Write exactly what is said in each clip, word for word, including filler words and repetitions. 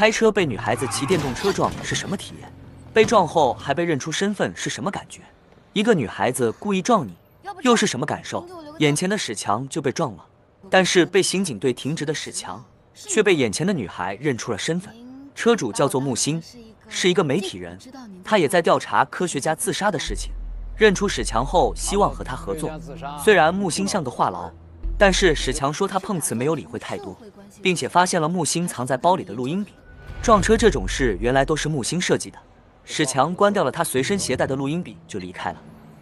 开车被女孩子骑电动车撞是什么体验？被撞后还被认出身份是什么感觉？一个女孩子故意撞你，又是什么感受？眼前的史强就被撞了，但是被刑警队停职的史强却被眼前的女孩认出了身份。车主叫做木星，是一个媒体人，他也在调查科学家自杀的事情。认出史强后，希望和他合作。虽然木星像个话痨，但是史强说他碰瓷没有理会太多，并且发现了木星藏在包里的录音笔。撞车这种事原来都是木星设计的。史强关掉了他随身携带的录音笔，就离开了。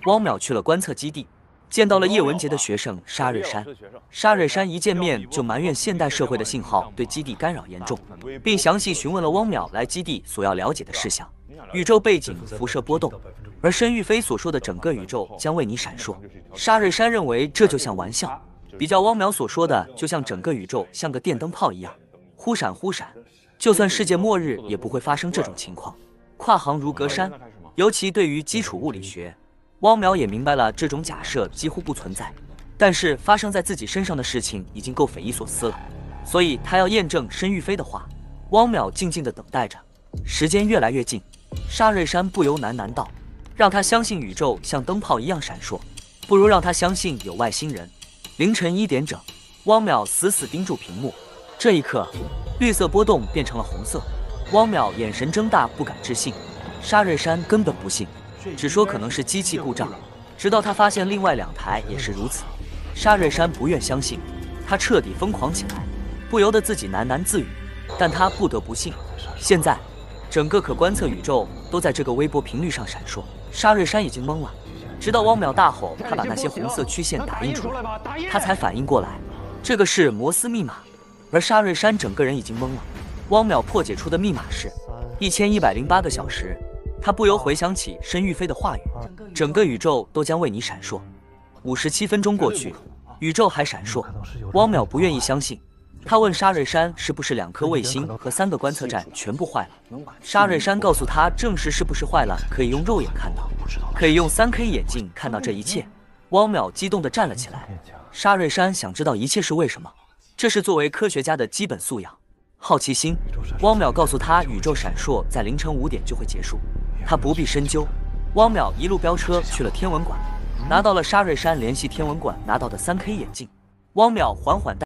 汪淼去了观测基地，见到了叶文洁的学生沙瑞山。沙瑞山一见面就埋怨现代社会的信号对基地干扰严重，并详细询问了汪淼来基地所要了解的事项：宇宙背景、辐射波动。而申玉飞所说的整个宇宙将为你闪烁。沙瑞山认为这就像玩笑，比较汪淼所说的，就像整个宇宙像个电灯泡一样，忽闪忽闪，就算世界末日也不会发生这种情况。跨行如隔山，尤其对于基础物理学。汪淼也明白了这种假设几乎不存在，但是发生在自己身上的事情已经够匪夷所思了，所以他要验证申玉飞的话。汪淼静静地等待着，时间越来越近，沙瑞山不由喃喃道：“让他相信宇宙像灯泡一样闪烁，不如让他相信有外星人。”凌晨一点整，汪淼死死盯住屏幕，这一刻，绿色波动变成了红色。汪淼眼神睁大，不敢置信，沙瑞山根本不信。只说可能是机器故障，直到他发现另外两台也是如此。沙瑞山不愿相信，他彻底疯狂起来，不由得自己喃喃自语，但他不得不信。现在，整个可观测宇宙都在这个微波频率上闪烁。沙瑞山已经懵了，直到汪淼大吼，他把那些红色曲线打印出来，他才反应过来，这个是摩斯密码。而沙瑞山整个人已经懵了。汪淼破解出的密码是一千一百零八个小时。他不由回想起申玉飞的话语：“整个宇宙都将为你闪烁。”五十七分钟过去，宇宙还闪烁。汪淼不愿意相信，他问沙瑞山：“是不是两颗卫星和三个观测站全部坏了？”沙瑞山告诉他：“正是，是不是坏了，可以用肉眼看到，可以用三 K 眼镜看到这一切。”汪淼激动地站了起来。沙瑞山想知道一切是为什么，这是作为科学家的基本素养。好奇心，汪淼告诉他：“宇宙闪烁在凌晨五点就会结束。”他不必深究。汪淼一路飙车去了天文馆，拿到了沙瑞山联系天文馆拿到的 三 K 眼镜。汪淼缓缓带